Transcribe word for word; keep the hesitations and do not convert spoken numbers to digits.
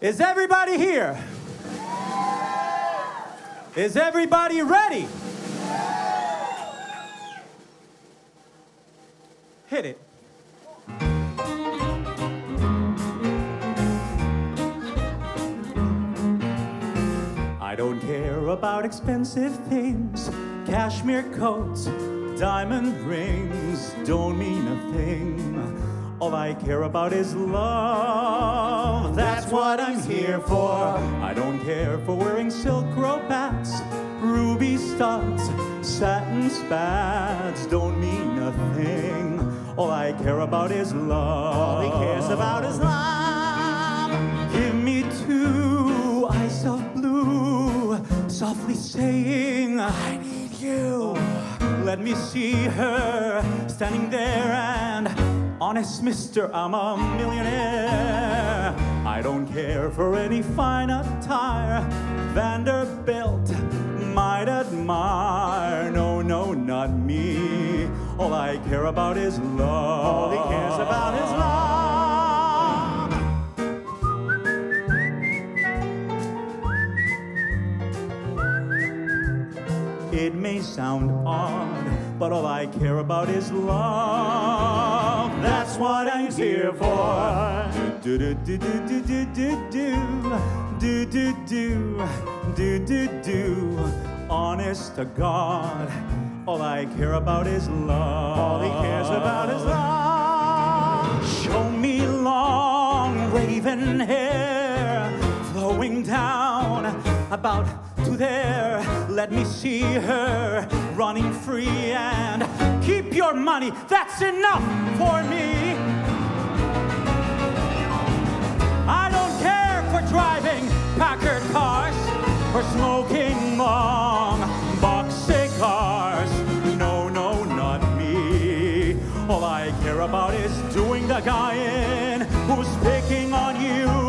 Is everybody here? Is everybody ready? Hit it. I don't care about expensive things, cashmere coats, diamond rings don't mean a thing. All I care about is love, that's what I'm here for. I don't care for wearing silk robats, ruby studs, satin spats don't mean a thing. All I care about is love, all he cares about is love. Give me two eyes of blue, softly saying I need you. Let me see her standing there and honest mister, I'm a millionaire. I don't care for any fine attire Vanderbilt might admire. No, no, not me. All I care about is love. All he cares about is love. It may sound odd, but all I care about is love. That's what I'm here for. Do do do do do do do do do do do do do do. Honest to God, all I care about is love. All he cares about is love. Show me long raven hair flowing down about to there. Let me see her running free and keep your money. That's enough for me. I don't care for driving Packard cars or smoking long box cigars. No, no, not me. All I care about is doing the guy in who's picking on you.